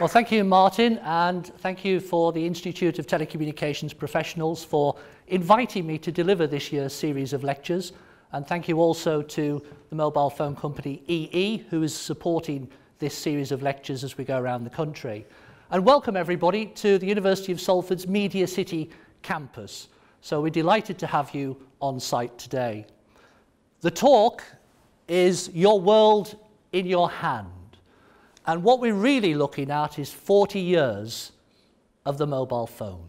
Well, thank you, Martin, and thank you for the Institute of Telecommunications Professionals for inviting me to deliver this year's series of lectures. And thank you also to the mobile phone company EE, who is supporting this series of lectures as we go around the country. And welcome, everybody, to the University of Salford's Media City campus. So we're delighted to have you on site today. The talk is Your World in Your Hand. And what we're really looking at is 40 years of the mobile phone.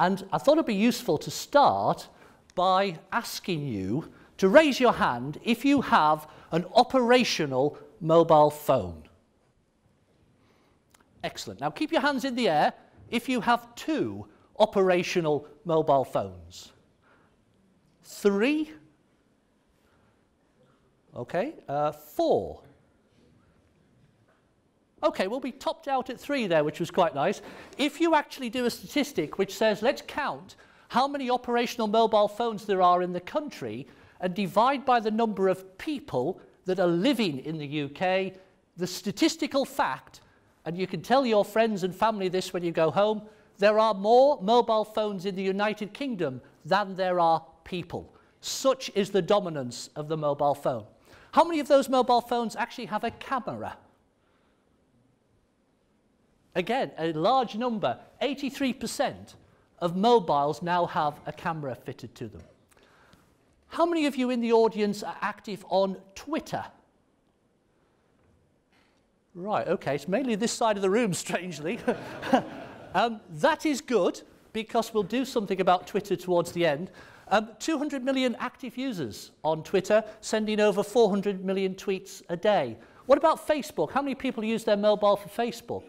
And I thought it'd be useful to start by asking you to raise your hand if you have an operational mobile phone. Excellent. Now keep your hands in the air if you have two operational mobile phones. Three. Okay. Four. Okay, we'll be topped out at three there, which was quite nice. If you actually do a statistic which says, let's count how many operational mobile phones there are in the country and divide by the number of people that are living in the UK, the statistical fact, and you can tell your friends and family this when you go home, there are more mobile phones in the United Kingdom than there are people. Such is the dominance of the mobile phone. How many of those mobile phones actually have a camera? Again, a large number, 83% of mobiles now have a camera fitted to them. How many of you in the audience are active on Twitter? Right, okay, it's mainly this side of the room, strangely. That is good, because we'll do something about Twitter towards the end. 200 million active users on Twitter, sending over 400 million tweets a day. What about Facebook? How many people use their mobile for Facebook?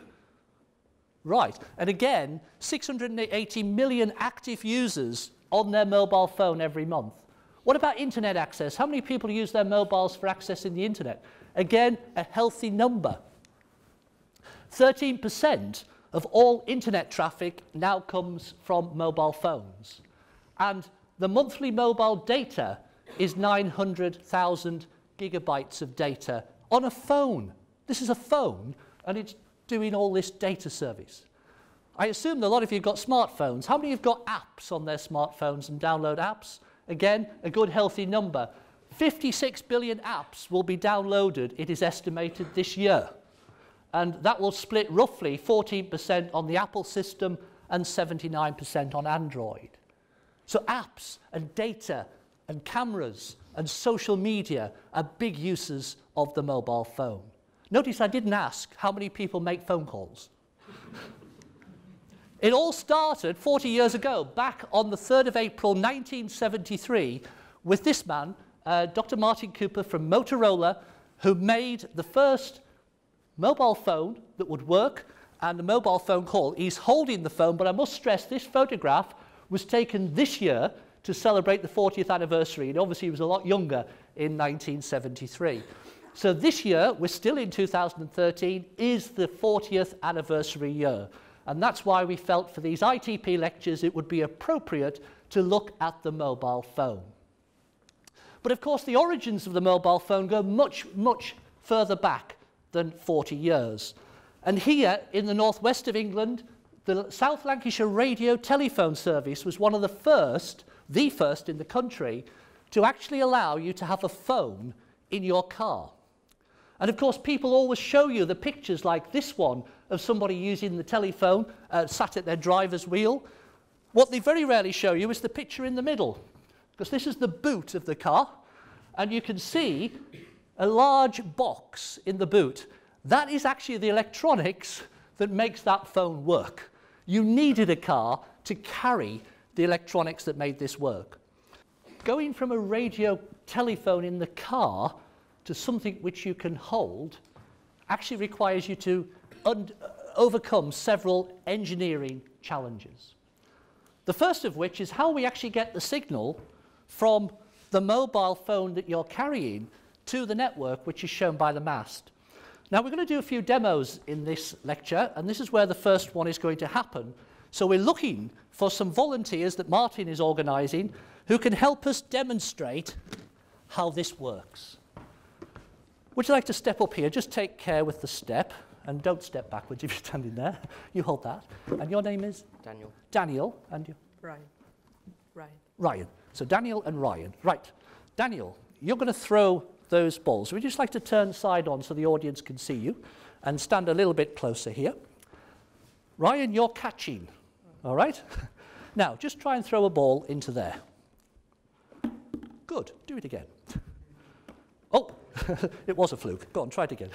Right, and again, 680 million active users on their mobile phone every month. What about internet access? How many people use their mobiles for accessing the internet? Again, a healthy number. 13% of all internet traffic now comes from mobile phones. And the monthly mobile data is 900,000 gigabytes of data on a phone. This is a phone, and it's doing all this data service. I assume that a lot of you have got smartphones. How many of you have got apps on their smartphones and download apps? Again, a good healthy number. 56 billion apps will be downloaded, it is estimated, this year. And that will split roughly 14% on the Apple system and 79% on Android. So apps and data and cameras and social media are big uses of the mobile phone. Notice I didn't ask how many people make phone calls. It all started 40 years ago, back on the 3rd of April 1973, with this man, Dr. Martin Cooper from Motorola, who made the first mobile phone that would work and a mobile phone call. He's holding the phone, but I must stress this photograph was taken this year to celebrate the 40th anniversary, and obviously he was a lot younger in 1973. So this year, we're still in 2013, is the 40th anniversary year. And that's why we felt for these ITP lectures it would be appropriate to look at the mobile phone. But of course, the origins of the mobile phone go much, much further back than 40 years. And here in the northwest of England, the South Lancashire Radio Telephone Service was one of the first in the country, to actually allow you to have a phone in your car. And of course, people always show you the pictures like this one of somebody using the telephone, sat at their driver's wheel. What they very rarely show you is the picture in the middle, because this is the boot of the car, and you can see a large box in the boot. That is actually the electronics that makes that phone work. You needed a car to carry the electronics that made this work. Going from a radio telephone in the car to something which you can hold actually requires you to overcome several engineering challenges. The first of which is how we actually get the signal from the mobile phone that you're carrying to the network, which is shown by the mast. Now we're going to do a few demos in this lecture, and this is where the first one is going to happen. So we're looking for some volunteers that Martin is organising who can help us demonstrate how this works. Would you like to step up here? Just take care with the step. And don't step backwards if you're standing there. You hold that. And your name is? Daniel. Daniel. And you? Ryan. Ryan. Ryan. So Daniel and Ryan. Right. Daniel, you're going to throw those balls. We'd just like to turn side on so the audience can see you and stand a little bit closer here. Ryan, you're catching. All right? Now, just try and throw a ball into there. Good. Do it again. Oh, it was a fluke. Go on, try it again.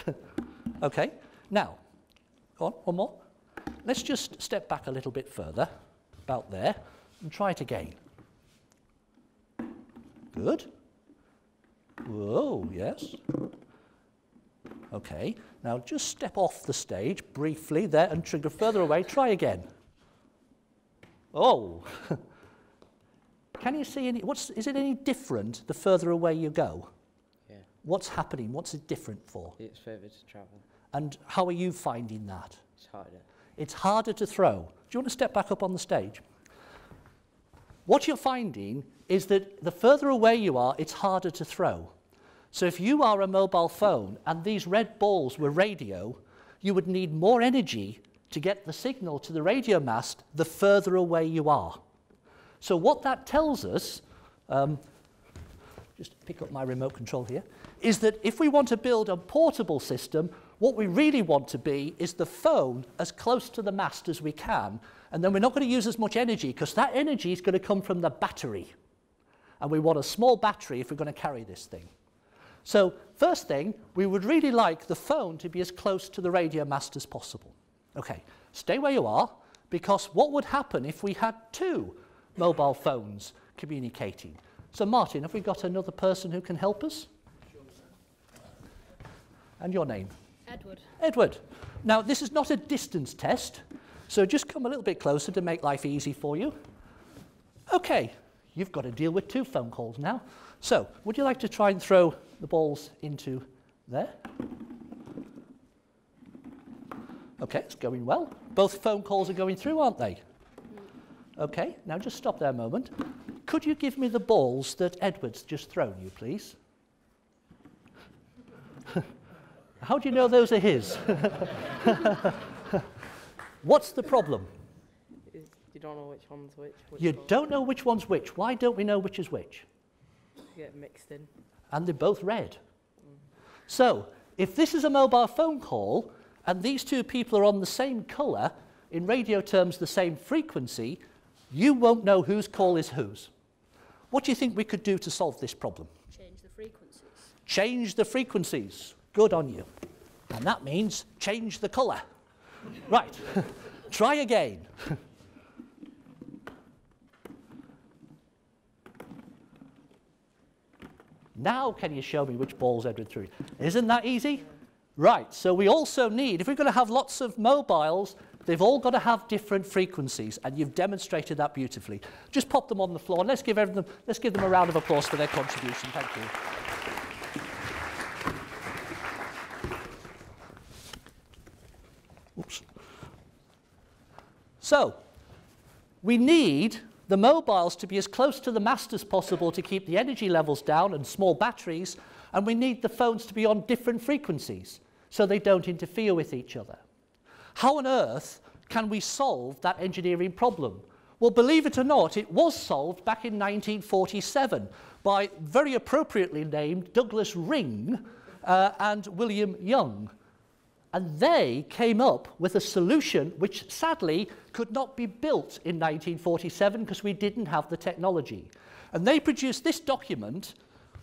Okay. Now, go on, one more. Let's just step back a little bit further, about there, and try it again. Good. Whoa, yes. Okay. Now, just step off the stage briefly there and trigger further away. Try again. Oh. Can you see any, is it any different the further away you go? Yeah. What's happening? What's it different for? It's further to travel. And how are you finding that? It's harder. It's harder to throw. Do you want to step back up on the stage? What you're finding is that the further away you are, it's harder to throw. So if you are a mobile phone and these red balls were radio, you would need more energy to get the signal to the radio mast the further away you are. So what that tells us, just pick up my remote control here, is that if we want to build a portable system, what we really want to be is the phone as close to the mast as we can, and then we're not going to use as much energy because that energy is going to come from the battery. And we want a small battery if we're going to carry this thing. So first thing, we would really like the phone to be as close to the radio mast as possible. Okay, stay where you are, because what would happen if we had two mobile phones communicating? So Martin, have we got another person who can help us? And your name? Edward. Edward. Now, this is not a distance test, so just come a little bit closer to make life easy for you. Okay, you've got to deal with two phone calls now. So, would you like to try and throw the balls into there? Okay, it's going well. Both phone calls are going through, aren't they? Okay, now just stop there a moment. Could you give me the balls that Edward's just thrown you, please? How do you know those are his? What's the problem? You don't know which one's which. Don't know which one's which. Why don't we know which is which? You get mixed in. And they're both red. Mm. So, if this is a mobile phone call and these two people are on the same colour, in radio terms the same frequency, you won't know whose call is whose. What do you think we could do to solve this problem? Change the frequencies. Change the frequencies. Good on you. And that means change the colour. Right. Try again. Now can you show me which balls Edward threw? Isn't that easy? Right. So we also need, if we're going to have lots of mobiles, they've all got to have different frequencies. And you've demonstrated that beautifully. Just pop them on the floor. And let's give them a round of applause for their contribution. Thank you. Oops. So, we need the mobiles to be as close to the mast as possible to keep the energy levels down and small batteries, and we need the phones to be on different frequencies so they don't interfere with each other. How on earth can we solve that engineering problem? Well, believe it or not, it was solved back in 1947 by very appropriately named Douglas Ring and William Young. And they came up with a solution which sadly could not be built in 1947 because we didn't have the technology. And they produced this document,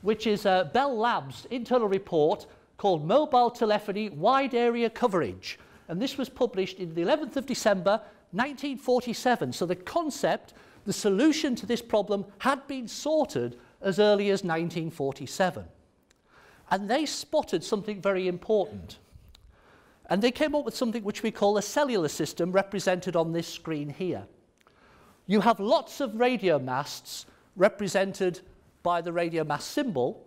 which is Bell Labs' internal report called Mobile Telephony Wide Area Coverage. And this was published on the 11th of December, 1947. So the concept, the solution to this problem had been sorted as early as 1947. And they spotted something very important. And they came up with something which we call a cellular system, represented on this screen here. You have lots of radio masts represented by the radio mast symbol,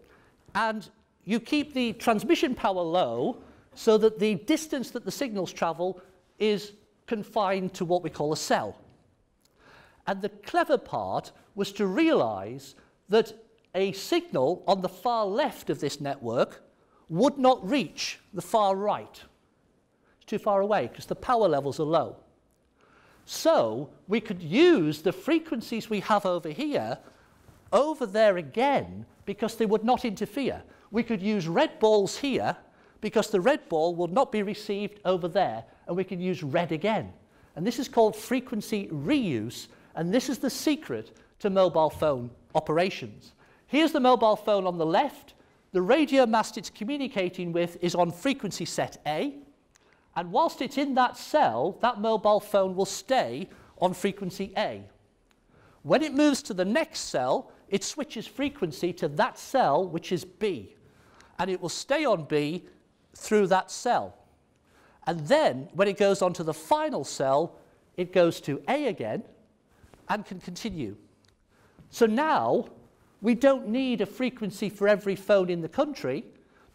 and you keep the transmission power low so that the distance that the signals travel is confined to what we call a cell. And the clever part was to realize that a signal on the far left of this network would not reach the far right. It's too far away because the power levels are low. So we could use the frequencies we have over here over there again because they would not interfere. We could use red balls here because the red ball will not be received over there, and we can use red again. And this is called frequency reuse, and this is the secret to mobile phone operations. Here's the mobile phone on the left. The radio mast it's communicating with is on frequency set A, and whilst it's in that cell, that mobile phone will stay on frequency A. When it moves to the next cell, it switches frequency to that cell, which is B, and it will stay on B through that cell. And then, when it goes on to the final cell, it goes to A again and can continue. So now, we don't need a frequency for every phone in the country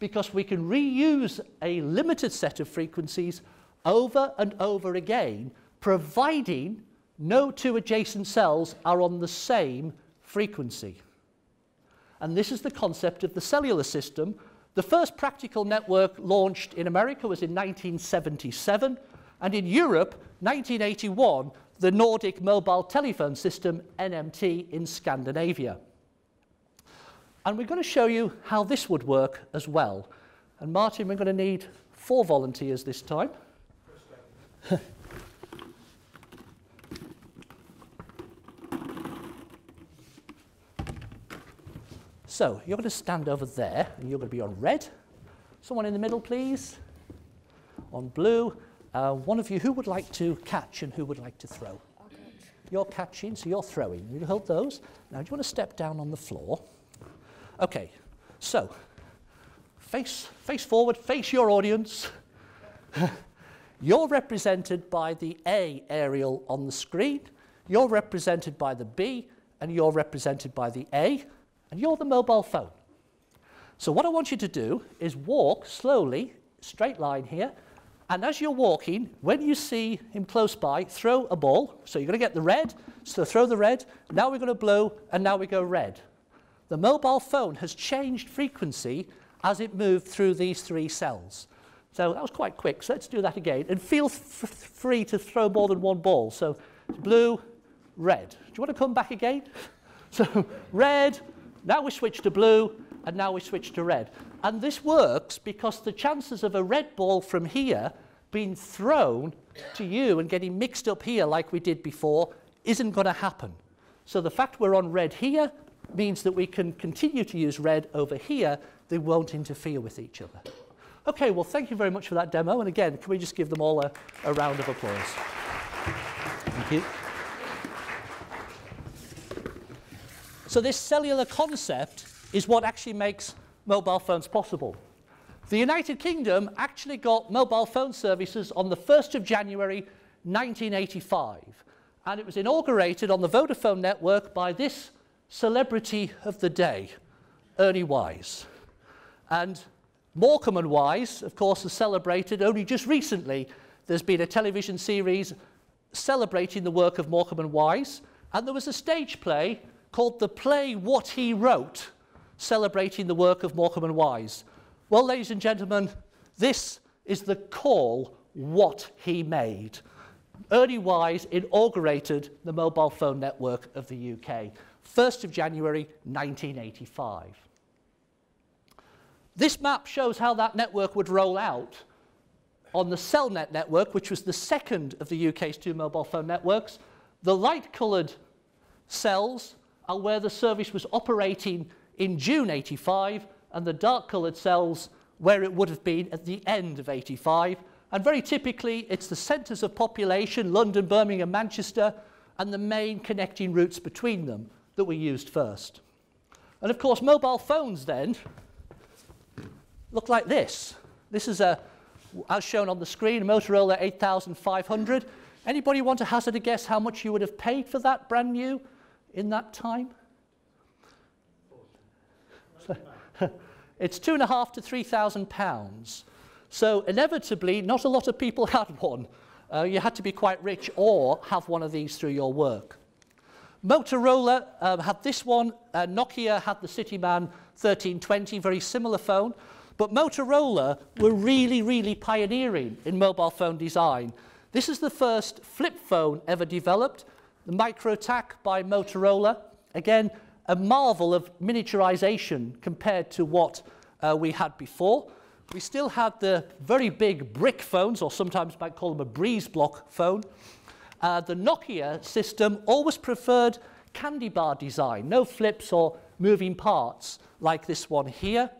because we can reuse a limited set of frequencies over and over again, providing no two adjacent cells are on the same frequency. And this is the concept of the cellular system. The first practical network launched in America was in 1977, and in Europe, 1981, the Nordic mobile telephone system, NMT, in Scandinavia. And we're going to show you how this would work as well. And Martin, we're going to need 4 volunteers this time. So you're going to stand over there, and you're going to be on red. Someone in the middle, please. On blue. One of you, who would like to catch and who would like to throw? I'll catch. You're catching, so you're throwing. You hold those. Now, do you want to step down on the floor? OK. So face forward, face your audience. You're represented by the A aerial on the screen. You're represented by the B, and you're represented by the A. And you're the mobile phone. So what I want you to do is walk slowly, straight line here, and as you're walking, when you see him close by, throw a ball. So you're going to get the red, so throw the red. Now we're going to blue, and now we go red. The mobile phone has changed frequency as it moved through these 3 cells. So that was quite quick, so let's do that again. And feel free to throw more than 1 ball. So blue, red. Do you want to come back again? So red. Now we switch to blue, and now we switch to red. And this works because the chances of a red ball from here being thrown to you and getting mixed up here like we did before isn't going to happen. So the fact we're on red here means that we can continue to use red over here. They won't interfere with each other. OK, well, thank you very much for that demo. And again, can we just give them all a round of applause? Thank you. So this cellular concept is what actually makes mobile phones possible. The United Kingdom actually got mobile phone services on the 1st of January 1985, and it was inaugurated on the Vodafone network by this celebrity of the day, Ernie Wise. And Morecambe and Wise, of course, is celebrated only just recently. There's been a television series celebrating the work of Morecambe and Wise, and there was a stage play called the play What He Wrote, celebrating the work of Morecambe and Wise. Well, ladies and gentlemen, this is the call What He Made. Ernie Wise inaugurated the mobile phone network of the UK, 1st of January 1985. This map shows how that network would roll out on the CellNet network, which was the second of the UK's 2 mobile phone networks. The light-coloured cells and where the service was operating in June 85, and the dark-coloured cells where it would have been at the end of 85. And very typically, it's the centres of population, London, Birmingham, Manchester, and the main connecting routes between them that were used first. And of course, mobile phones then look like this. This is, as shown on the screen, a Motorola 8500. Anybody want to hazard a guess how much you would have paid for that brand new in that time? So, it's £2,500 to £3,000. So inevitably, not a lot of people had one. You had to be quite rich or have one of these through your work. Motorola had this one. Nokia had the Cityman 1320, very similar phone. But Motorola were really, really pioneering in mobile phone design. This is the first flip phone ever developed, the Microtac by Motorola. Again, a marvel of miniaturization compared to what we had before. We still had the very big brick phones, or sometimes you might call them a breeze block phone. The Nokia system always preferred candy bar design, no flips or moving parts like this one here.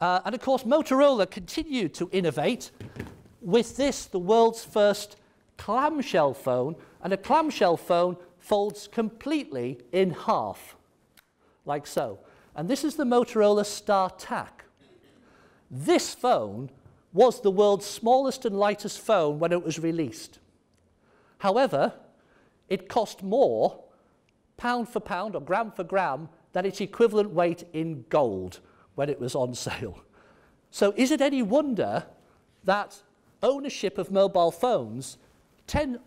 And of course, Motorola continued to innovate with this, the world's first clamshell phone. And a clamshell phone folds completely in half, like so. And this is the Motorola StarTAC. This phone was the world's smallest and lightest phone when it was released. However, it cost more, pound for pound or gram for gram, than its equivalent weight in gold when it was on sale. So is it any wonder that ownership of mobile phones 10,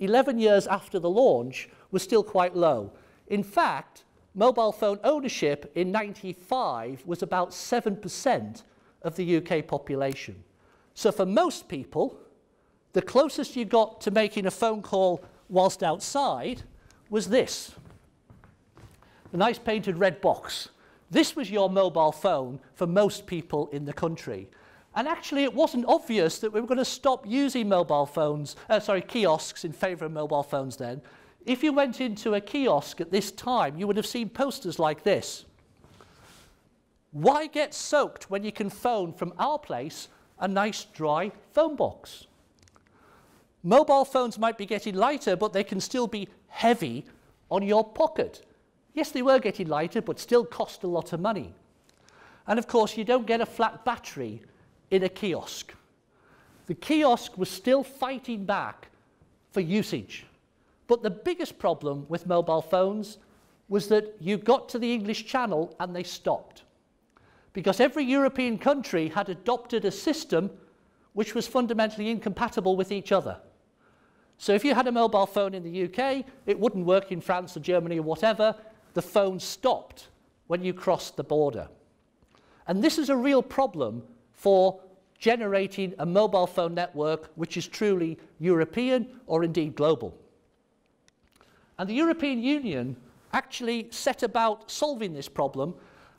11 years after the launch was still quite low? In fact, mobile phone ownership in 95 was about 7% of the UK population. So for most people, the closest you got to making a phone call whilst outside was this, the nice painted red box. This was your mobile phone for most people in the country. And actually, it wasn't obvious that we were going to stop using mobile phones, kiosks in favour of mobile phones then. If you went into a kiosk at this time, you would have seen posters like this. Why get soaked when you can phone from our place, a nice dry phone box? Mobile phones might be getting lighter, but they can still be heavy on your pocket. Yes, they were getting lighter, but still cost a lot of money. And of course, you don't get a flat battery in a kiosk. The kiosk was still fighting back for usage. But the biggest problem with mobile phones was that you got to the English Channel and they stopped. Because every European country had adopted a system which was fundamentally incompatible with each other. So if you had a mobile phone in the UK, it wouldn't work in France or Germany or whatever. The phone stopped when you crossed the border. And this is a real problem for generating a mobile phone network which is truly European or indeed global. And the European Union actually set about solving this problem.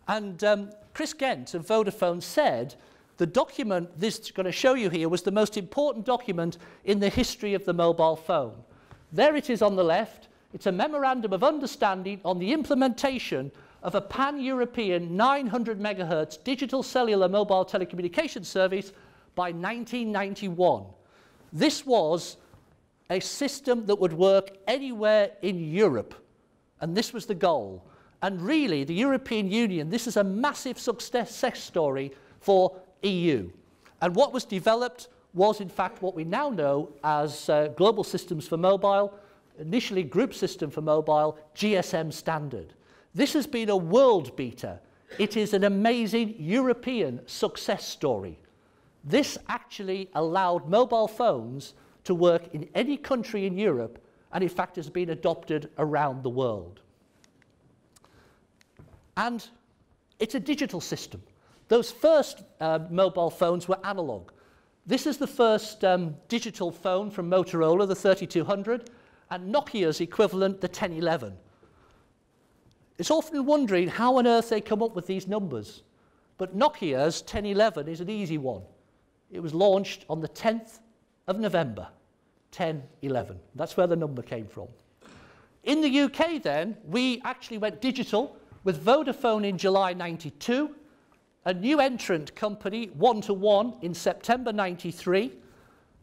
And Chris Gent of Vodafone said, the document this is going to show you here was the most important document in the history of the mobile phone. There it is on the left. It's a memorandum of understanding on the implementation of a pan-European 900 megahertz digital cellular mobile telecommunications service by 1991. This was a system that would work anywhere in Europe, and this was the goal. And really, the European Union, this is a massive success story for EU. And what was developed was, in fact, what we now know as global systems for mobile, initially group system for mobile, GSM standard. This has been a world beater. It is an amazing European success story. This actually allowed mobile phones to work in any country in Europe, and in fact has been adopted around the world. And it's a digital system. Those first mobile phones were analog. This is the first digital phone from Motorola, the 3200, and Nokia's equivalent, the 1011. It's often wondering how on earth they come up with these numbers. But Nokia's 1011 is an easy one. It was launched on the 10th of November, 1011. That's where the number came from. In the UK then, we actually went digital with Vodafone in July 92, a new entrant company, One2One, in September 93.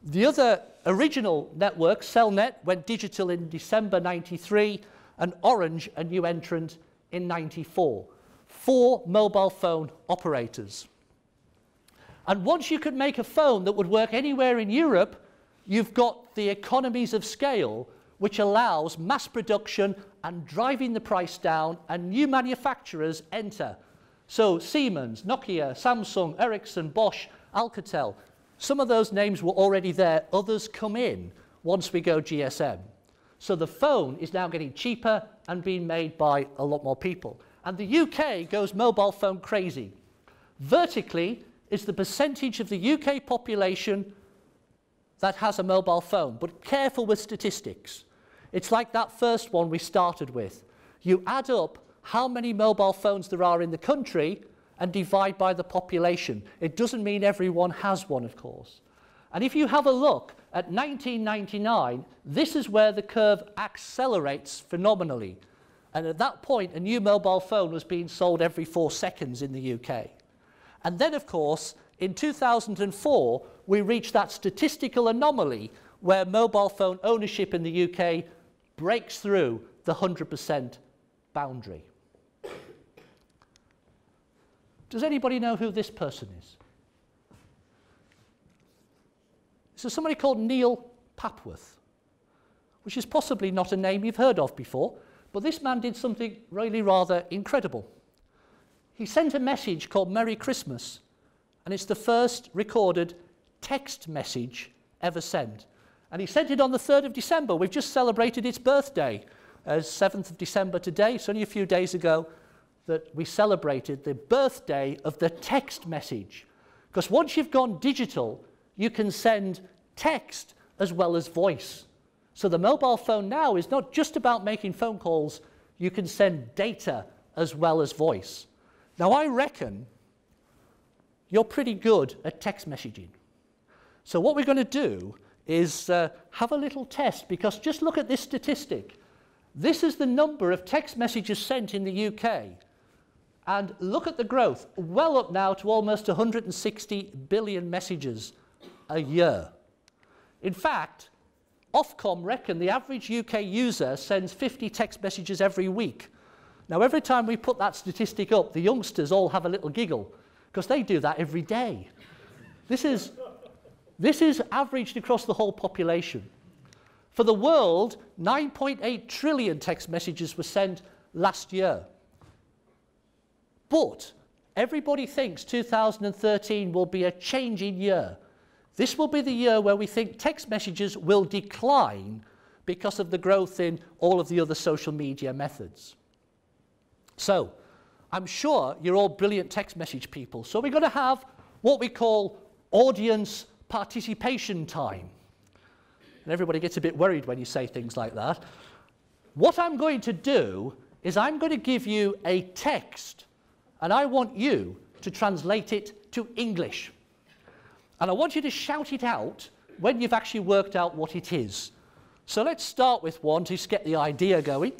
The other original network, CellNet, went digital in December 93, and Orange, a new entrant, in 94. 4 mobile phone operators. And once you could make a phone that would work anywhere in Europe, you've got the economies of scale which allows mass production and driving the price down, and new manufacturers enter. So Siemens, Nokia, Samsung, Ericsson, Bosch, Alcatel. Some of those names were already there. Others come in once we go GSM. So the phone is now getting cheaper and being made by a lot more people. And the UK goes mobile phone crazy. Vertically, is the percentage of the UK population that has a mobile phone. But careful with statistics. It's like that first one we started with. You add up how many mobile phones there are in the country and divide by the population. It doesn't mean everyone has one, of course. And if you have a look at 1999, this is where the curve accelerates phenomenally. And at that point, a new mobile phone was being sold every 4 seconds in the UK. And then, of course, in 2004, we reached that statistical anomaly where mobile phone ownership in the UK breaks through the 100% boundary. Does anybody know who this person is? So somebody called Neil Papworth, which is possibly not a name you've heard of before, but this man did something really rather incredible. He sent a message called Merry Christmas, and it's the first recorded text message ever sent. And he sent it on the 3rd of December. We've just celebrated its birthday, as 7th of December today. It's only a few days ago that we celebrated the birthday of the text message. Because once you've gone digital, you can send text as well as voice. So the mobile phone now is not just about making phone calls. You can send data as well as voice. Now, I reckon you're pretty good at text messaging. So what we're going to do is have a little test, because just look at this statistic. This is the number of text messages sent in the UK. And look at the growth, well up now to almost 160 billion messages a year. In fact, Ofcom reckon the average UK user sends 50 text messages every week. Now, every time we put that statistic up, the youngsters all have a little giggle, because they do that every day. This is averaged across the whole population. For the world, 9.8 trillion text messages were sent last year. But everybody thinks 2013 will be a changing year. This will be the year where we think text messages will decline because of the growth in all of the other social media methods. So I'm sure you're all brilliant text message people. So we're going to have what we call audience participation time. And everybody gets a bit worried when you say things like that. What I'm going to do is I'm going to give you a text, and I want you to translate it to English. And I want you to shout it out when you've actually worked out what it is. So let's start with one to get the idea going.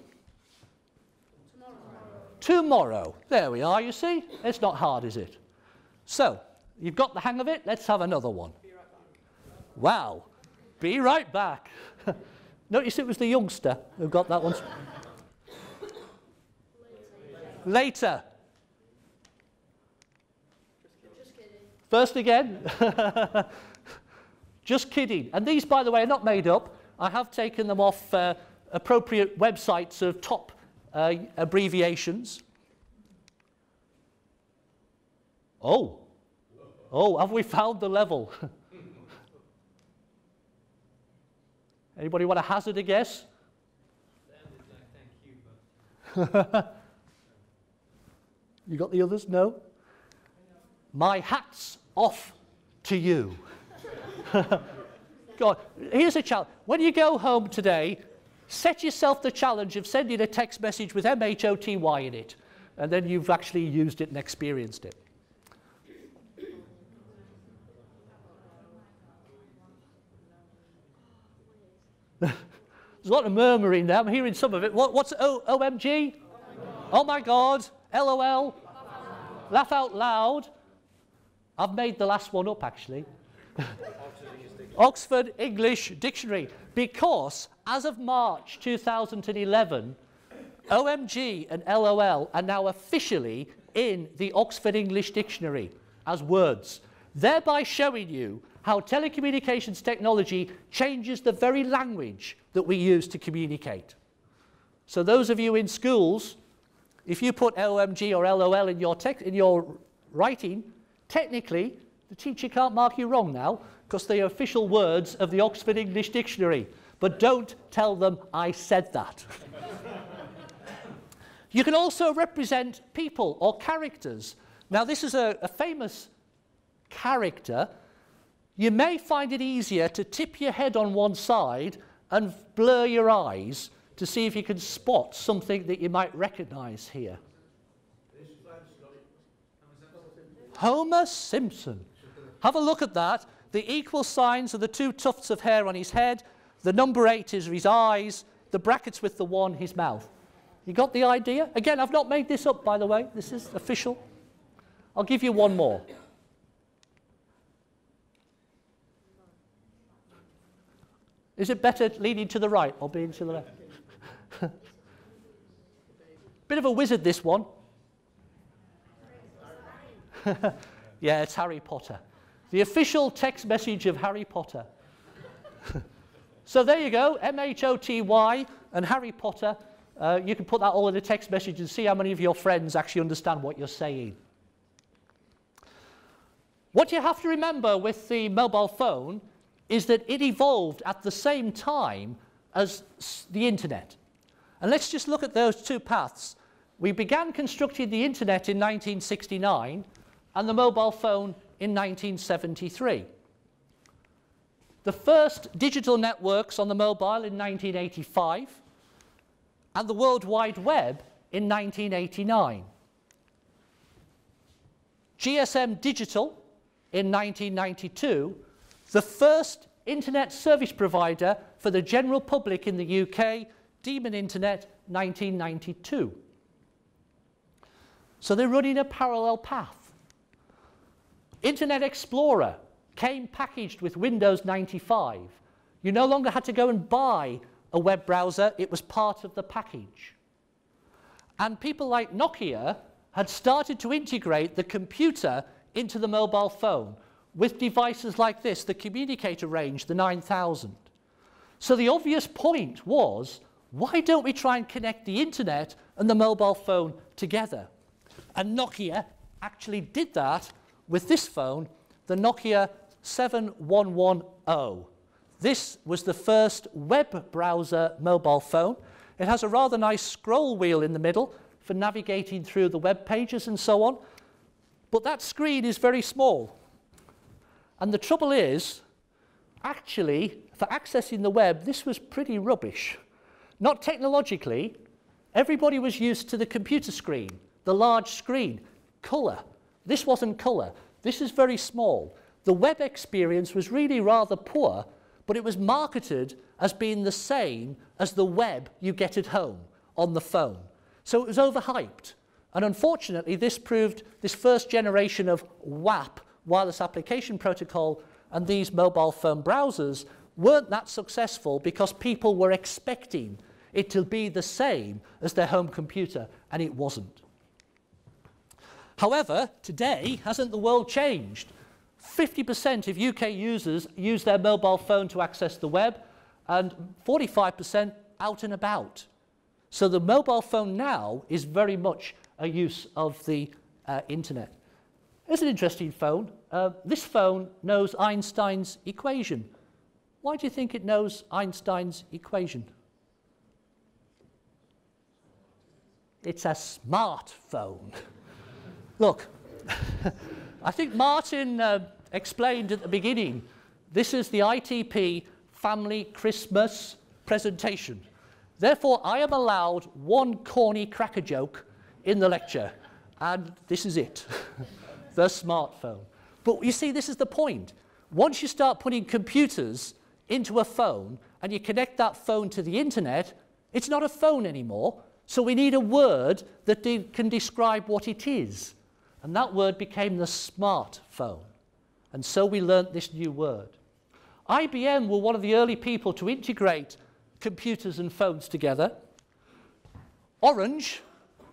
Tomorrow. There we are, you see. It's not hard, is it? So you've got the hang of it. Let's have another one. Be right back. Wow. Be right back. Notice it was the youngster who got that one. Later. Just kidding. First again. Just kidding. And these, by the way, are not made up. I have taken them off appropriate websites of top abbreviations. Oh. Oh, have we found the level? Anybody want to hazard a guess? You got the others? No? My hat's off to you. God, here's a challenge. When you go home today, set yourself the challenge of sending a text message with M-H-O-T-Y in it. And then you've actually used it and experienced it. There's a lot of murmuring now. I'm hearing some of it. What's OMG? Oh my God. LOL. Laugh out loud. I've made the last one up, actually. Oxford English Dictionary. Because as of March 2011, OMG and LOL are now officially in the Oxford English Dictionary as words, thereby showing you how telecommunications technology changes the very language that we use to communicate. So those of you in schools, if you put OMG or LOL in your text, in your writing, technically the teacher can't mark you wrong now, because they are official words of the Oxford English Dictionary. But don't tell them I said that. You can also represent people or characters. Now, this is a famous character, you may find it easier to tip your head on one side and blur your eyes to see if you can spot something that you might recognize here. Homer Simpson. Have a look at that. The equal signs are the two tufts of hair on his head. The number 8 is his eyes. The brackets with the 1, his mouth. You got the idea? Again, I've not made this up, by the way. This is official. I'll give you one more. Is it better leaning to the right or being to the left? Bit of a wizard, this one. Yeah, it's Harry Potter. The official text message of Harry Potter. So there you go, M-H-O-T-Y and Harry Potter. You can put that all in a text message and see how many of your friends actually understand what you're saying. What you have to remember with the mobile phone is that it evolved at the same time as the internet. And let's just look at those two paths. We began constructing the internet in 1969 and the mobile phone in 1973. The first digital networks on the mobile in 1985 and the World Wide Web in 1989. GSM Digital in 1992, the first internet service provider for the general public in the UK, Demon Internet, 1992. So they're running a parallel path. Internet Explorer came packaged with Windows 95. You no longer had to go and buy a web browser, it was part of the package. And people like Nokia had started to integrate the computer into the mobile phone with devices like this, the communicator range, the 9000. So the obvious point was, why don't we try and connect the internet and the mobile phone together? And Nokia actually did that with this phone, the Nokia 7110. This was the first web browser mobile phone. It has a rather nice scroll wheel in the middle for navigating through the web pages and so on. But that screen is very small. And the trouble is, actually, for accessing the web, this was pretty rubbish. Not technologically. Everybody was used to the computer screen, the large screen, colour. This wasn't colour. This is very small. The web experience was really rather poor, but it was marketed as being the same as the web you get at home on the phone. So it was overhyped. And unfortunately, this proved this first generation of WAP, wireless application protocol, and these mobile phone browsers weren't that successful because people were expecting it to be the same as their home computer, and it wasn't. However, today, hasn't the world changed? 50% of UK users use their mobile phone to access the web, and 45% out and about. So the mobile phone now is very much a use of the internet. It's an interesting phone. This phone knows Einstein's equation. Why do you think it knows Einstein's equation? It's a smartphone. Look, I think Martin explained at the beginning, this is the ITP family Christmas presentation. Therefore, I am allowed one corny cracker joke in the lecture, and this is it. The smartphone. But you see, this is the point. Once you start putting computers into a phone and you connect that phone to the internet, it's not a phone anymore. So we need a word that can describe what it is. And that word became the smartphone. And so we learnt this new word. IBM were one of the early people to integrate computers and phones together. Orange,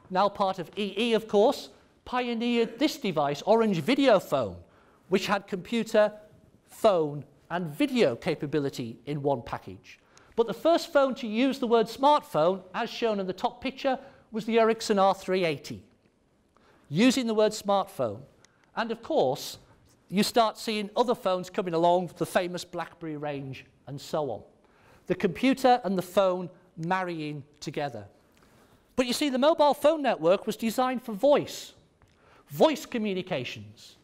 now part of EE, of course, pioneered this device, Orange Video Phone, which had computer, phone, and video capability in one package. But the first phone to use the word smartphone, as shown in the top picture, was the Ericsson R380, using the word smartphone. And of course, you start seeing other phones coming along, the famous BlackBerry range, and so on. The computer and the phone marrying together. But you see, the mobile phone network was designed for voice communications.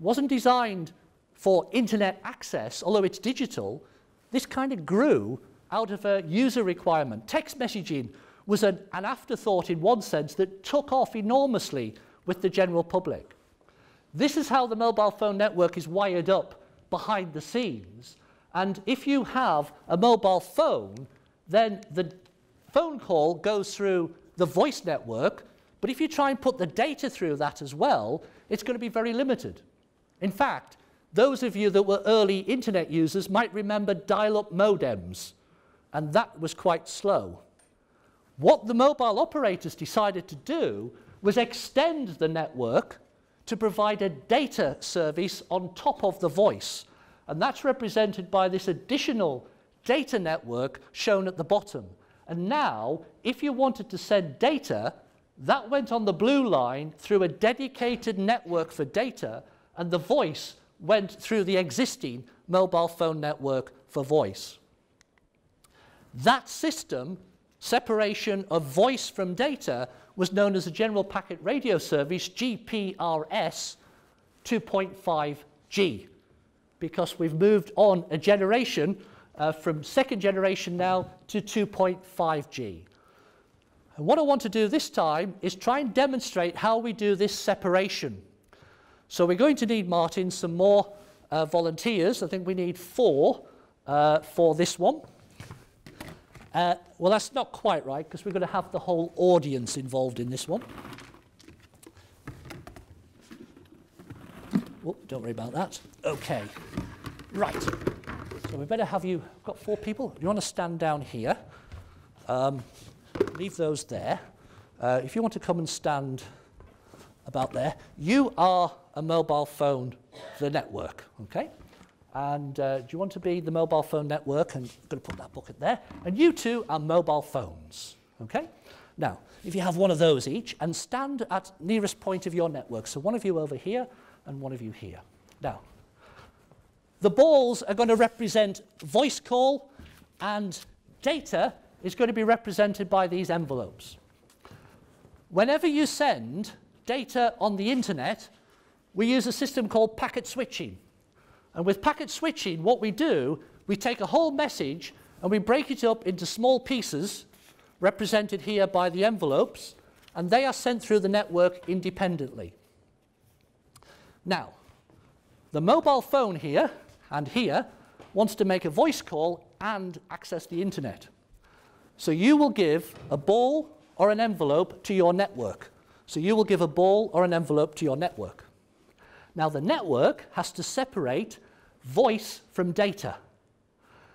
wasn't designed for internet access, although it's digital. This kind of grew out of a user requirement. Text messaging was an afterthought in one sense that took off enormously with the general public. This is how the mobile phone network is wired up behind the scenes. And if you have a mobile phone, then the phone call goes through the voice network. But if you try and put the data through that as well, it's going to be very limited. In fact, those of you that were early internet users might remember dial-up modems, and that was quite slow. What the mobile operators decided to do was extend the network to provide a data service on top of the voice, and that's represented by this additional data network shown at the bottom. And now, if you wanted to send data, that went on the blue line through a dedicated network for data, and the voice went through the existing mobile phone network for voice. That system, separation of voice from data, was known as the General Packet Radio Service, GPRS 2.5G, because we've moved on a generation from second generation now to 2.5G. And what I want to do this time is try and demonstrate how we do this separation. So we're going to need, Martin, some more volunteers. I think we need four for this one. Well, that's not quite right, because we're going to have the whole audience involved in this one. Whoop, don't worry about that. OK. Right. So we better have you. I've got four people. You want to stand down here. Leave those there. If you want to come and stand about there, you are a mobile phone, the network, okay? And do you want to be the mobile phone network? And I'm going to put that bucket there. And you two are mobile phones, okay? Now, if you have one of those each, and stand at nearest point of your network. So one of you over here and one of you here. Now, the balls are going to represent voice call, and data is going to be represented by these envelopes. Whenever you send data on the internet, we use a system called packet switching. And with packet switching, what we do, we take a whole message and we break it up into small pieces, represented here by the envelopes, and they are sent through the network independently. Now, the mobile phone here and here wants to make a voice call and access the internet. So you will give a ball or an envelope to your network. So you will give a ball or an envelope to your network. Now, the network has to separate voice from data.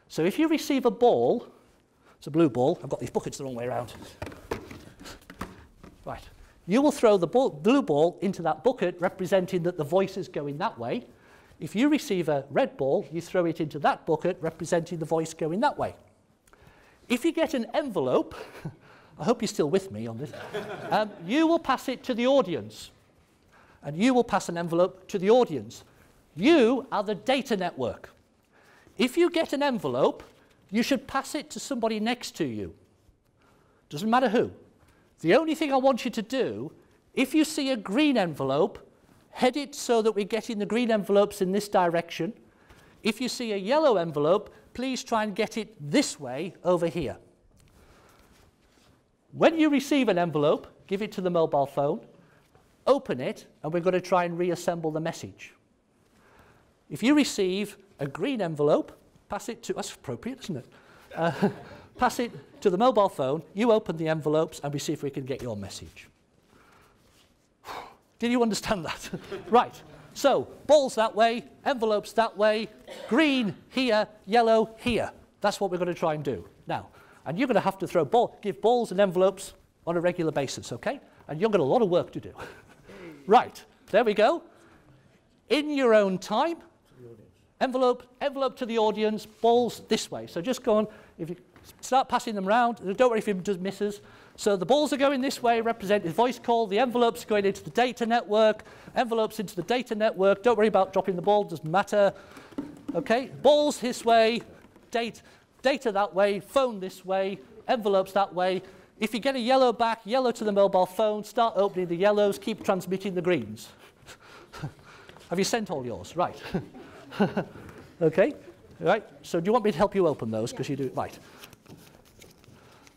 So if you receive a ball, it's a blue ball. I've got these buckets the wrong way around. Right. You will throw the blue ball into that bucket, representing that the voice is going that way. If you receive a red ball, you throw it into that bucket, representing the voice going that way. If you get an envelope, I hope you're still with me on this. You will pass it to the audience. And you will pass an envelope to the audience. You are the data network. If you get an envelope, you should pass it to somebody next to you. Doesn't matter who. The only thing I want you to do, if you see a green envelope, head it so that we're getting the green envelopes in this direction. If you see a yellow envelope, please try and get it this way over here. When you receive an envelope, give it to the mobile phone, open it, and we're going to try and reassemble the message. If you receive a green envelope, pass it to, that's appropriate, isn't it? Pass it to the mobile phone, you open the envelopes, and we see if we can get your message. Did you understand that? Right. So, balls that way, envelopes that way, green here, yellow here. That's what we're going to try and do. Now, and you're going to have to throw give balls and envelopes on a regular basis, OK? And you've got a lot of work to do. Right, there we go. In your own time, envelope to the audience, balls this way. So just go on. If you start passing them around, don't worry if it just misses. So the balls are going this way, represent the voice call. The envelopes going into the data network. Envelopes into the data network. Don't worry about dropping the ball, doesn't matter. OK, balls this way, data that way, phone this way, envelopes that way. If you get a yellow back, yellow to the mobile phone, start opening the yellows, keep transmitting the greens. Have you sent all yours? Right. Okay. Right. So do you want me to help you open those? Because you do. Right.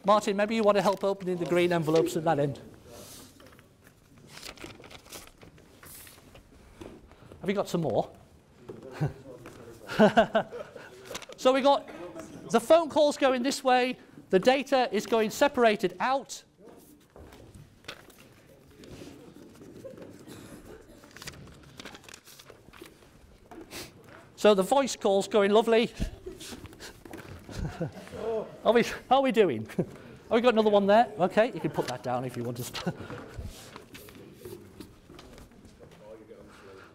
Martin, maybe you want to help opening the green envelopes at that end. Have you got some more? So we got the phone calls going this way. The data is going separated out. So the voice calls going lovely. How are we doing? Oh, we got another one there. Okay, you can put that down if you want to.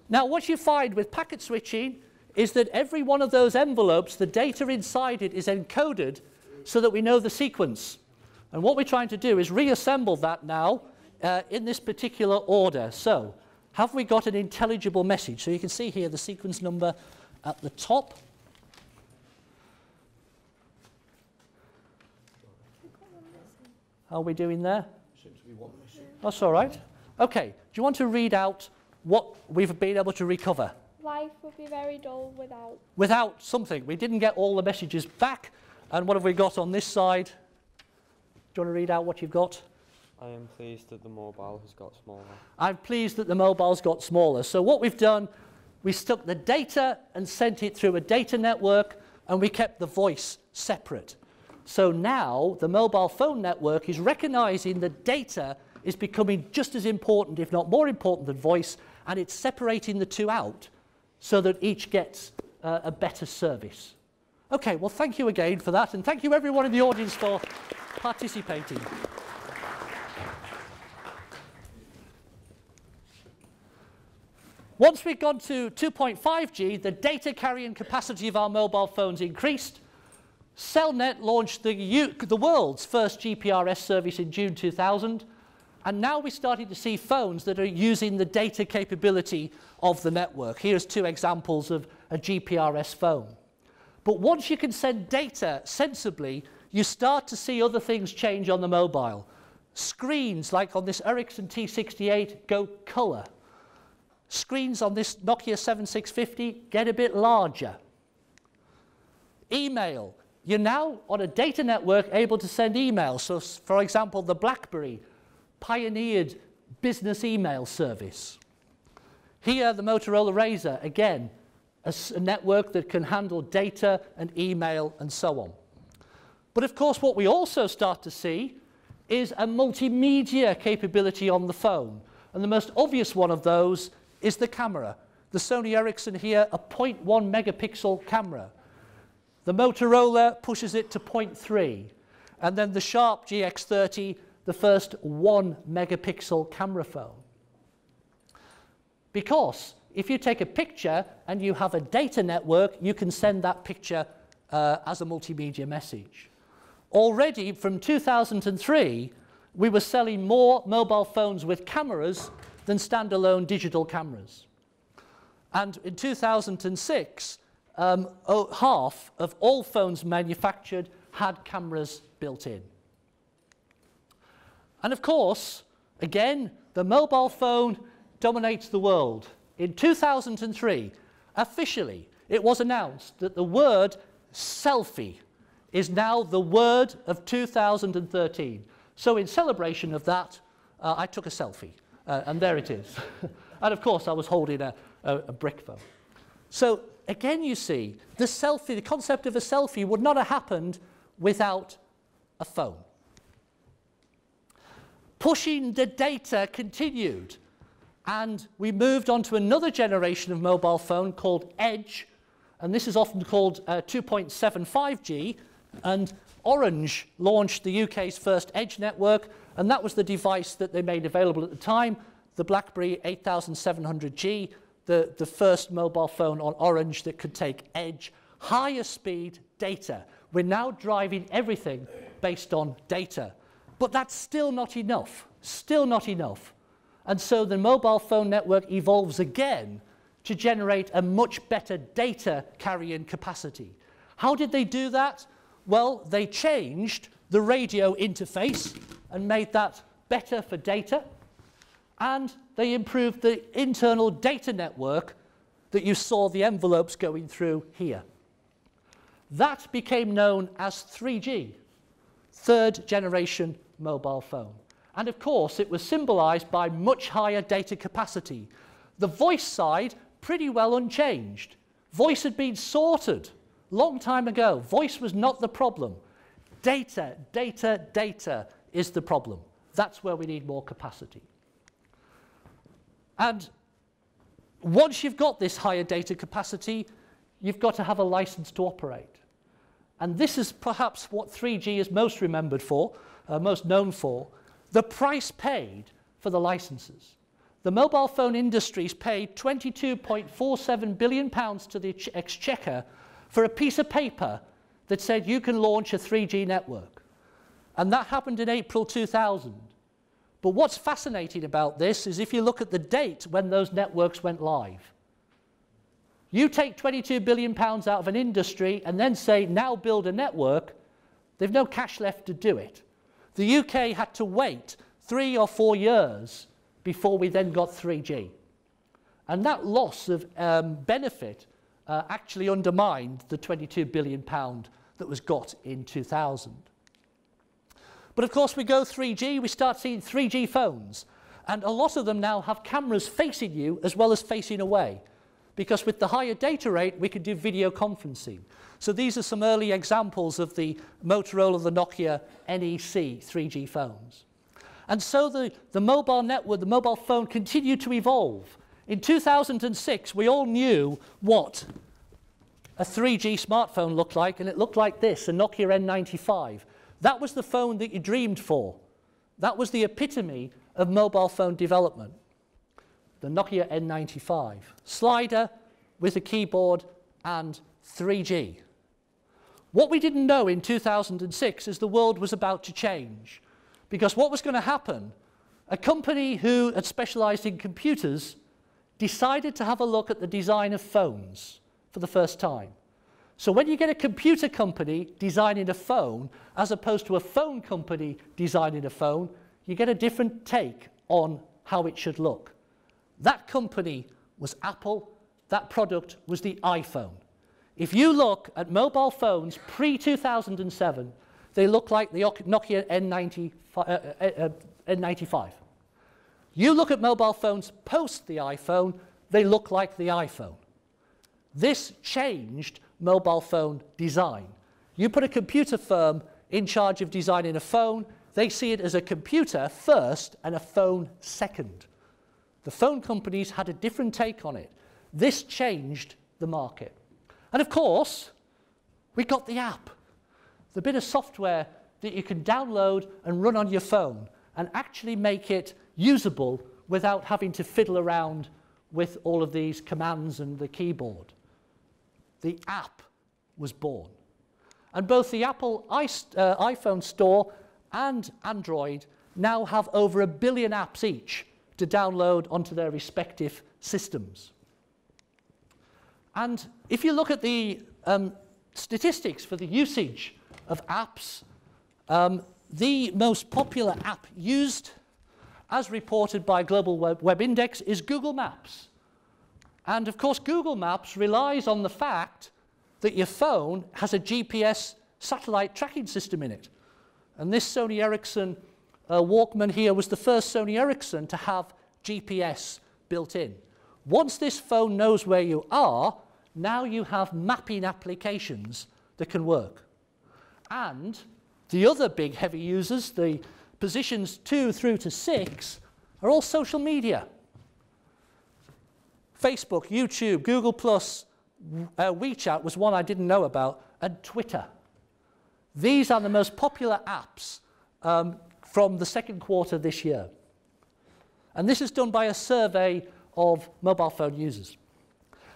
Now, what you find with packet switching is that every one of those envelopes, the data inside it is encoded so that we know the sequence. And what we're trying to do is reassemble that now in this particular order. So, have we got an intelligible message? So you can see here the sequence number at the top. How are we doing there? Seems to be one missing. That's all right. Okay. Do you want to read out what we've been able to recover? Life would be very dull without. Without something. We didn't get all the messages back. And what have we got on this side? Do you want to read out what you've got? I am pleased that the mobile has got smaller. I'm pleased that the mobile's got smaller. So what we've done, we stuck the data and sent it through a data network, and we kept the voice separate. So now the mobile phone network is recognizing that data is becoming just as important, if not more important, than voice, and it's separating the two out so that each gets a better service. Okay, well, thank you again for that, and thank you everyone in the audience for participating. Once we've gone to 2.5G, the data carrying capacity of our mobile phones increased. CellNet launched the world's first GPRS service in June 2000. And now we're starting to see phones that are using the data capability of the network. Here's two examples of a GPRS phone. But once you can send data sensibly, you start to see other things change on the mobile. Screens, like on this Ericsson T68, go color. Screens on this Nokia 7650 get a bit larger. Email. You're now on a data network able to send email. So, for example, the BlackBerry pioneered business email service. Here, the Motorola Razr, again, a network that can handle data and email and so on. But, of course, what we also start to see is a multimedia capability on the phone. And the most obvious one of those is the camera. The Sony Ericsson here, a 0.1 megapixel camera. The Motorola pushes it to 0.3. And then the Sharp GX30, the first 1 megapixel camera phone. Because if you take a picture and you have a data network, you can send that picture as a multimedia message. Already from 2003, we were selling more mobile phones with cameras than standalone digital cameras. And in 2006, half of all phones manufactured had cameras built in. And of course, again, the mobile phone dominates the world. In 2003, officially, it was announced that the word selfie is now the word of 2013. So in celebration of that, I took a selfie, and there it is. And of course, I was holding a brick phone. So, again, you see, the selfie, the concept of a selfie would not have happened without a phone. Pushing the data continued, and we moved on to another generation of mobile phone called Edge, and this is often called 2.75G, and Orange launched the UK's first Edge network, and that was the device that they made available at the time, the BlackBerry 8700G, the first mobile phone on Orange that could take edge, higher speed data. We're now driving everything based on data. But that's still not enough, still not enough. And so the mobile phone network evolves again to generate a much better data carrying capacity. How did they do that? Well, they changed the radio interface and made that better for data. And they improved the internal data network that you saw the envelopes going through here. That became known as 3G, third generation mobile phone. And of course, it was symbolized by much higher data capacity. The voice side, pretty well unchanged. Voice had been sorted long time ago. Voice was not the problem. Data, data, data is the problem. That's where we need more capacity. And once you've got this higher data capacity, you've got to have a license to operate. And this is perhaps what 3G is most remembered for, most known for, the price paid for the licenses. The mobile phone industries paid £22.47 billion to the Exchequer for a piece of paper that said you can launch a 3G network. And that happened in April 2000. But what's fascinating about this is if you look at the date when those networks went live. You take £22 billion out of an industry and then say, now build a network, they've no cash left to do it. The UK had to wait 3 or 4 years before we then got 3G. And that loss of benefit actually undermined the £22 billion that was got in 2000. But of course, we go 3G, we start seeing 3G phones. And a lot of them now have cameras facing you as well as facing away. Because with the higher data rate, we could do video conferencing. So these are some early examples of the Motorola, the Nokia, NEC 3G phones. And so the mobile network, the mobile phone continued to evolve. In 2006, we all knew what a 3G smartphone looked like, and it looked like this, a Nokia N95. That was the phone that you dreamed for. That was the epitome of mobile phone development. The Nokia N95, slider with a keyboard and 3G. What we didn't know in 2006 is the world was about to change, because what was going to happen, a company who had specialized in computers decided to have a look at the design of phones for the first time. So when you get a computer company designing a phone as opposed to a phone company designing a phone, you get a different take on how it should look. That company was Apple. That product was the iPhone. If you look at mobile phones pre-2007, they look like the Nokia N95. You look at mobile phones post the iPhone, they look like the iPhone. This changed mobile phone design. You put a computer firm in charge of designing a phone, they see it as a computer first and a phone second. The phone companies had a different take on it. This changed the market. And of course, we got the app, the bit of software that you can download and run on your phone and actually make it usable without having to fiddle around with all of these commands and the keyboard. The app was born. And both the Apple iPhone store and Android now have over 1 billion apps each to download onto their respective systems. And if you look at the statistics for the usage of apps, the most popular app used, as reported by Global Web Index, is Google Maps. And of course, Google Maps relies on the fact that your phone has a GPS satellite tracking system in it. And this Sony Ericsson Walkman here was the first Sony Ericsson to have GPS built in. Once this phone knows where you are, now you have mapping applications that can work. And the other big heavy users, the positions 2 through to 6, are all social media. Facebook, YouTube, Google+, WeChat was one I didn't know about, and Twitter. These are the most popular apps from the second quarter this year. And this is done by a survey of mobile phone users.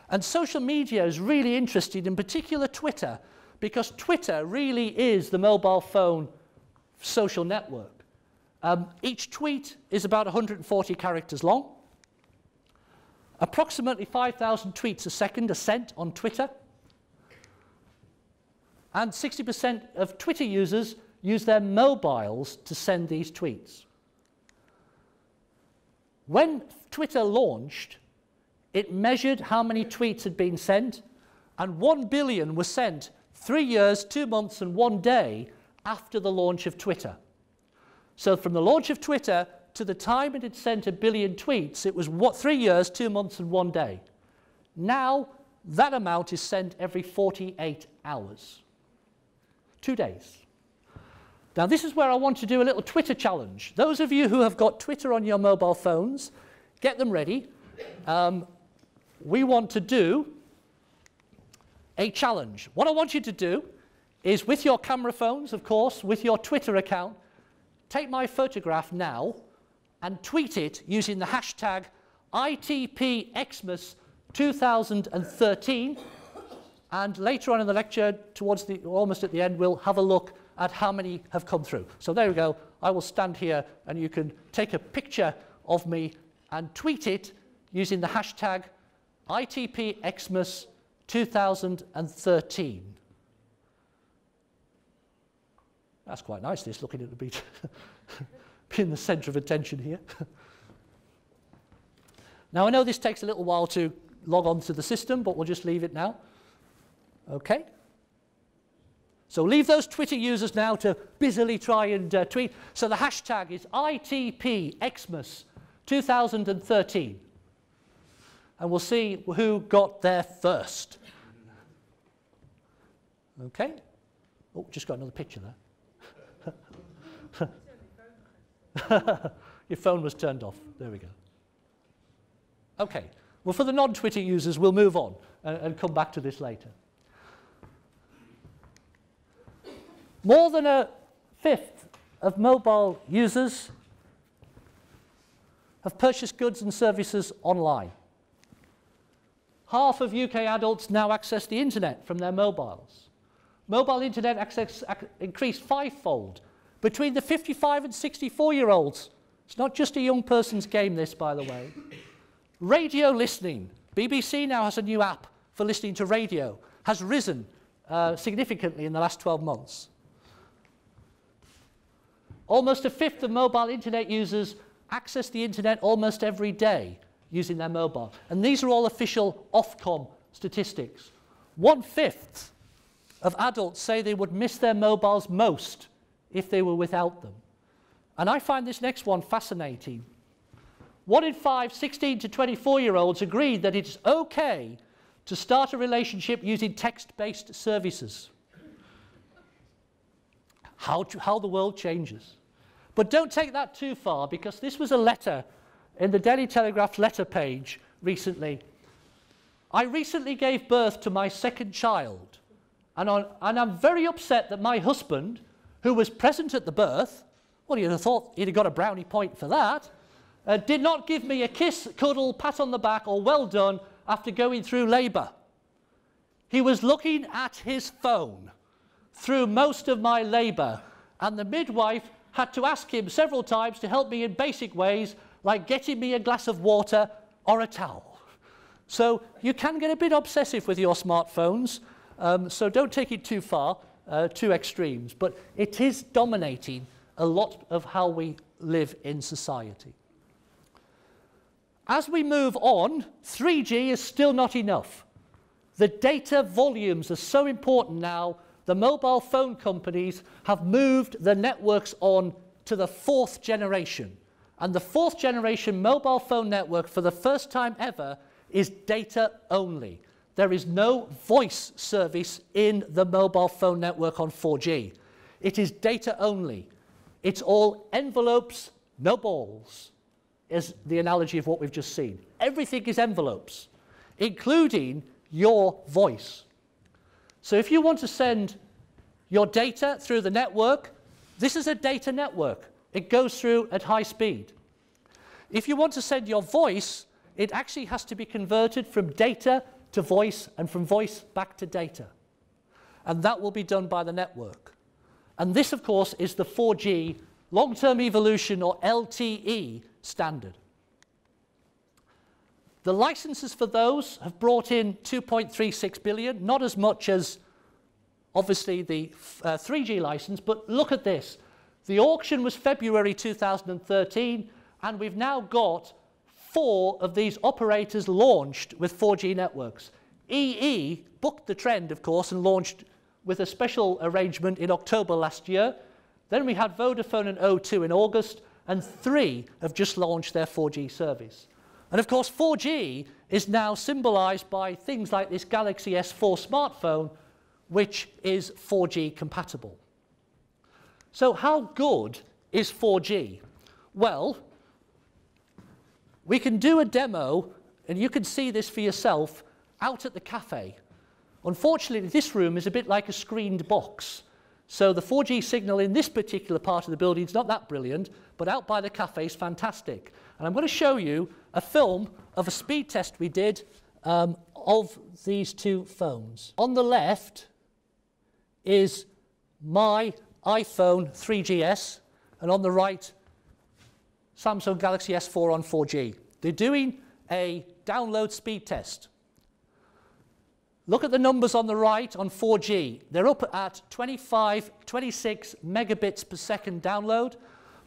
And social media is really interesting, in particular Twitter, because Twitter really is the mobile phone social network. Each tweet is about 140 characters long. Approximately 5,000 tweets a second are sent on Twitter. And 60% of Twitter users use their mobiles to send these tweets. When Twitter launched, It measured how many tweets had been sent, and 1 billion were sent 3 years, 2 months, and 1 day after the launch of Twitter. So from the launch of Twitter to the time it had sent 1 billion tweets, it was 3 years, 2 months, and 1 day. Now, that amount is sent every 48 hours. 2 days. Now, this is where I want to do a little Twitter challenge. Those of you who have got Twitter on your mobile phones, get them ready. We want to do a challenge. What I want you to do is, with your camera phones, of course, with your Twitter account, take my photograph now and tweet it using the hashtag ITPXmas2013. And later on in the lecture, towards the almost at the end, we'll have a look at how many have come through. So there we go. I will stand here and you can take a picture of me and tweet it using the hashtag ITPXmas2013. That's quite nice, this, looking at the beach. Being the centre of attention here. Now, I know this takes a little while to log on to the system, but we'll just leave it now. OK. So leave those Twitter users now to busily try and tweet. So the hashtag is ITPXmas2013. And we'll see who got there first. OK. Oh, just got another picture there. Your phone was turned off. There we go. OK. Well, for the non-Twitter users, we'll move on and come back to this later. More than 1/5 of mobile users have purchased goods and services online. Half of UK adults now access the internet from their mobiles. Mobile internet access increased fivefold between the 55 and 64-year-olds. It's not just a young person's game, this, by the way. Radio listening. BBC now has a new app for listening to radio. Has risen significantly in the last 12 months. Almost 1/5 of mobile internet users access the internet almost every day using their mobile. And these are all official Ofcom statistics. 1/5 of adults say they would miss their mobiles most if they were without them. And I find this next one fascinating. 1 in 5 16 to 24-year-olds agreed that it's okay to start a relationship using text-based services. How the world changes. But don't take that too far, because this was a letter in the Daily Telegraph's letter page recently. I recently gave birth to my second child, and I'm very upset that my husband, who was present at the birth, well, you'd have thought he'd have got a brownie point for that, did not give me a kiss, cuddle, pat on the back, or well done after going through labour. He was looking at his phone through most of my labour, and the midwife had to ask him several times to help me in basic ways, like getting me a glass of water or a towel. So you can get a bit obsessive with your smartphones, so don't take it too far. Two extremes, but it is dominating a lot of how we live in society. As we move on, 3G is still not enough. The data volumes are so important now, the mobile phone companies have moved the networks on to the 4th generation. And the 4th generation mobile phone network, for the first time ever, is data only. There is no voice service in the mobile phone network on 4G. It is data only. It's all envelopes, no balls, is the analogy of what we've just seen. Everything is envelopes, including your voice. So if you want to send your data through the network, this is a data network. It goes through at high speed. If you want to send your voice, it actually has to be converted from data to voice, and from voice back to data. And that will be done by the network. And this, of course, is the 4G long-term evolution, or LTE, standard. The licenses for those have brought in 2.36 billion, not as much as, obviously, the 3G license, but look at this. The auction was February 2013, and we've now got four of these operators launched with 4G networks. EE booked the trend, of course, and launched with a special arrangement in October last year. Then we had Vodafone and O2 in August, and Three have just launched their 4G service. And of course, 4G is now symbolized by things like this Galaxy S4 smartphone, which is 4G compatible. So how good is 4G? Well, we can do a demo, and you can see this for yourself, out at the cafe. Unfortunately, this room is a bit like a screened box. So the 4G signal in this particular part of the building is not that brilliant, but out by the cafe is fantastic. And I'm going to show you a film of a speed test we did of these two phones. On the left is my iPhone 3GS, and on the right, Samsung Galaxy S4 on 4G. They're doing a download speed test. Look at the numbers on the right on 4G. They're up at 25, 26 megabits per second download.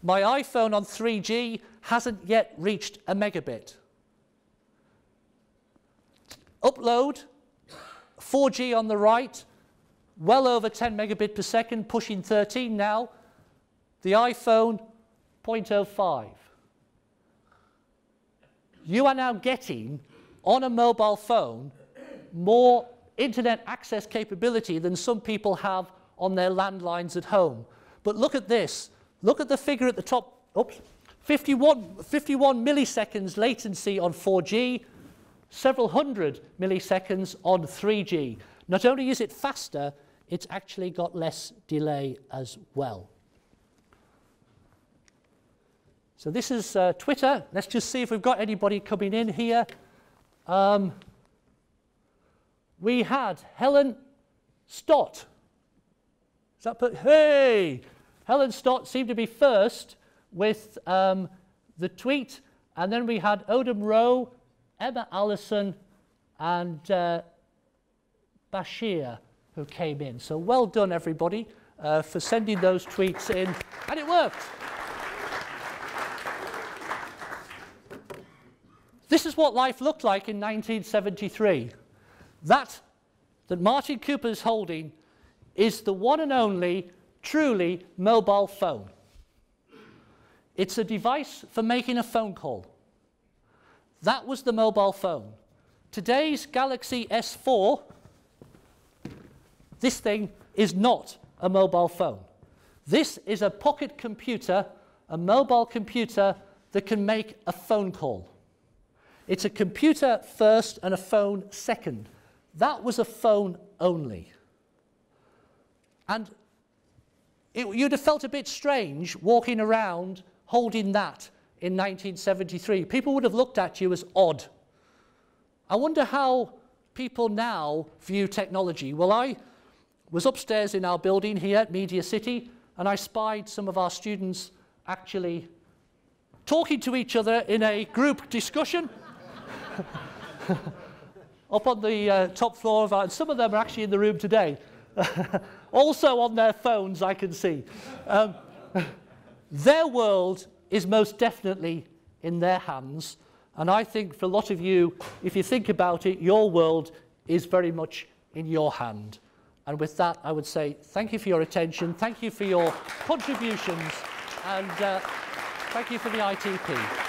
My iPhone on 3G hasn't yet reached a megabit. Upload, 4G on the right, well over 10 megabit per second, pushing 13 now. The iPhone, 0.05. You are now getting, on a mobile phone, more internet access capability than some people have on their landlines at home. But look at this. Look at the figure at the top. Oops. 51 milliseconds latency on 4G, several hundred milliseconds on 3G. Not only is it faster, it's actually got less delay as well. So this is Twitter. Let's just see if we've got anybody coming in here. We had Helen Stott. Is that hey! Helen Stott seemed to be first with the tweet. And then we had Odom Rowe, Emma Allison, and Bashir who came in. So well done, everybody, for sending those tweets in. And it worked. This is what life looked like in 1973. That Martin Cooper's holding is the one and only truly mobile phone. It's a device for making a phone call. That was the mobile phone. Today's Galaxy S4, this thing is not a mobile phone. This is a pocket computer, a mobile computer that can make a phone call. It's a computer first and a phone second. That was a phone only. And you'd have felt a bit strange walking around holding that in 1973. People would have looked at you as odd. I wonder how people now view technology. Well, I was upstairs in our building here at Media City, and I spied some of our students actually talking to each other in a group discussion. Up on the top floor of our, some of them are actually in the room today. Also on their phones, I can see. Their world is most definitely in their hands. And I think for a lot of you, if you think about it, your world is very much in your hand. And with that, I would say thank you for your attention. Thank you for your contributions. And thank you for the ITP.